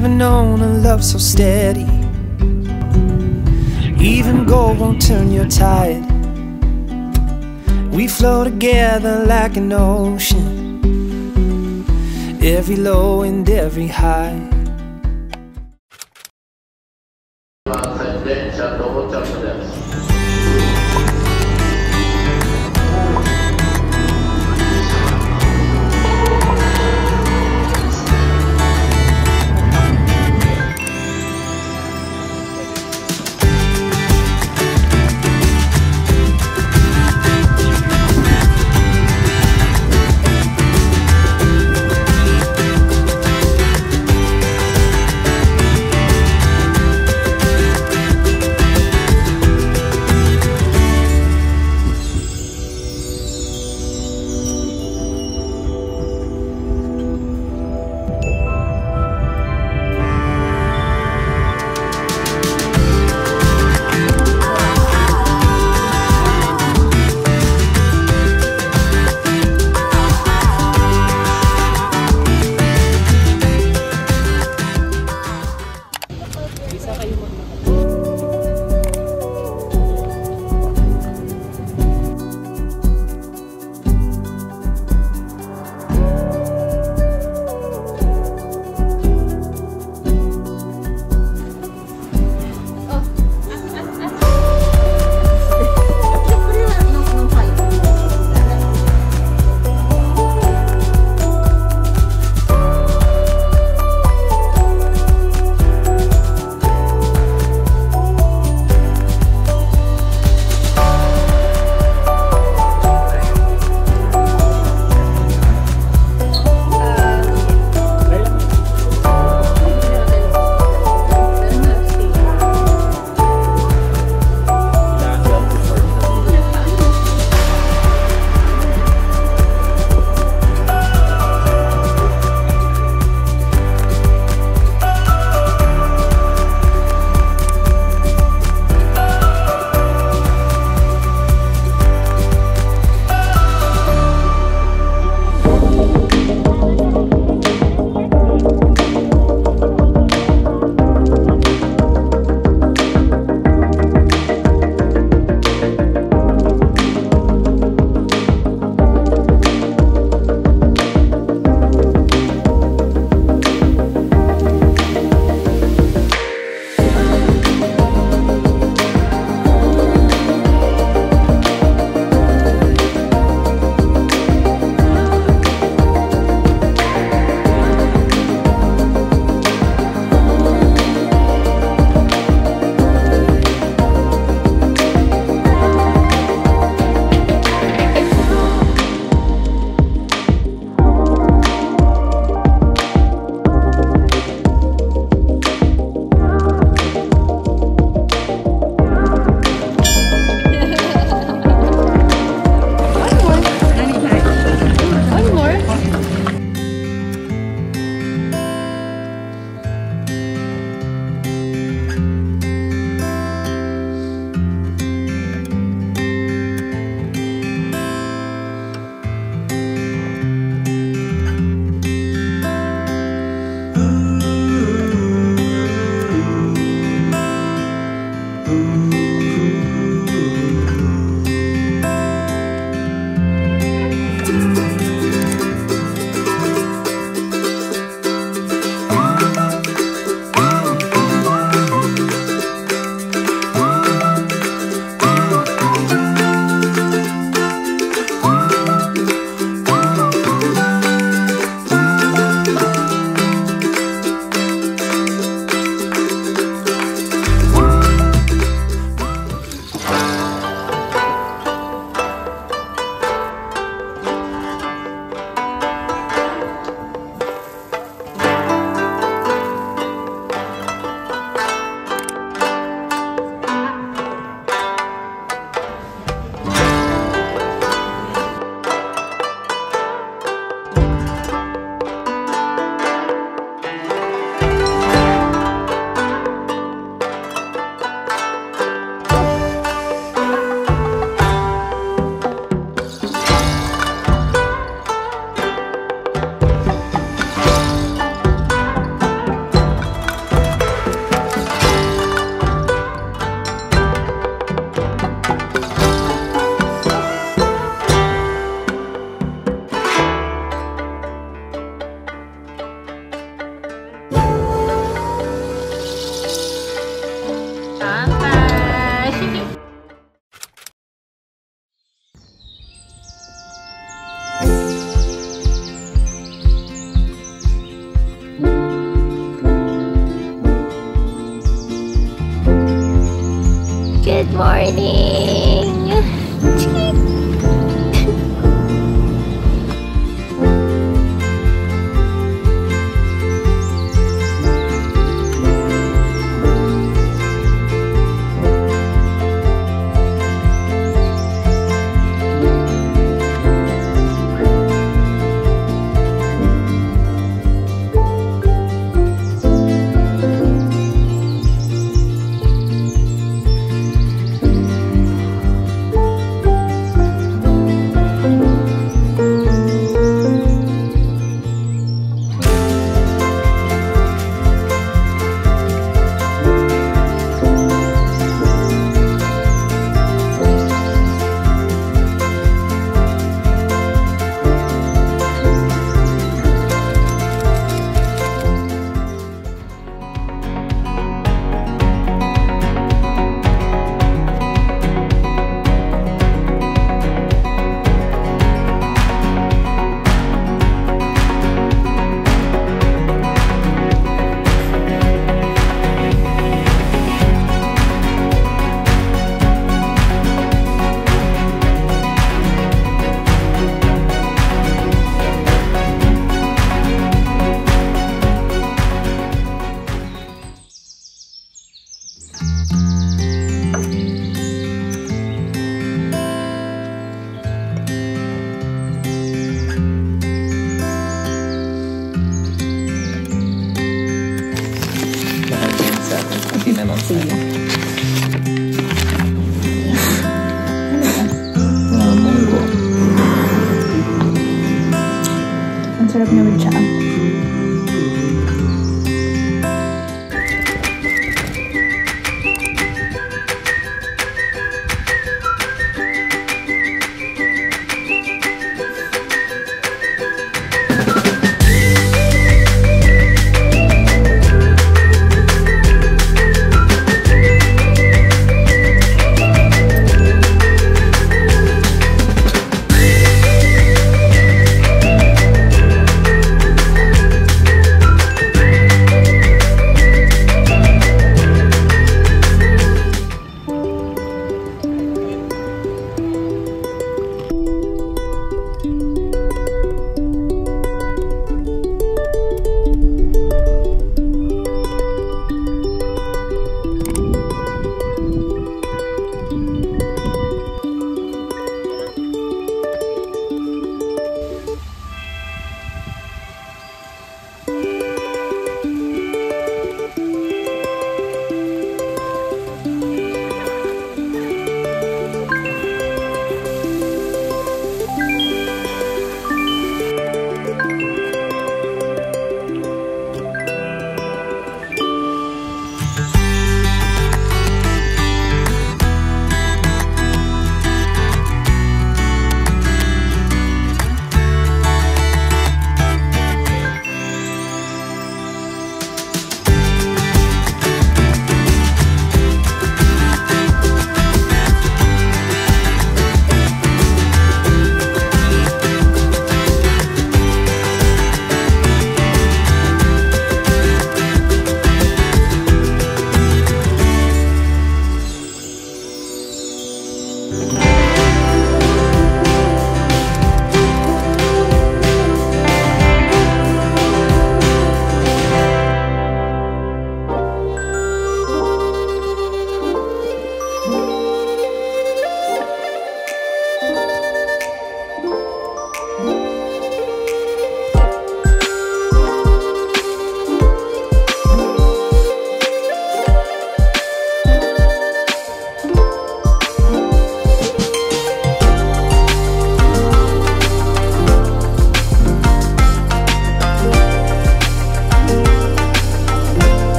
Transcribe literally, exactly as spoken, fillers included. never known a love so steady. Even gold won't turn your tide. We flow together like an ocean, every low and every high. morning. Sarap na may tsaan.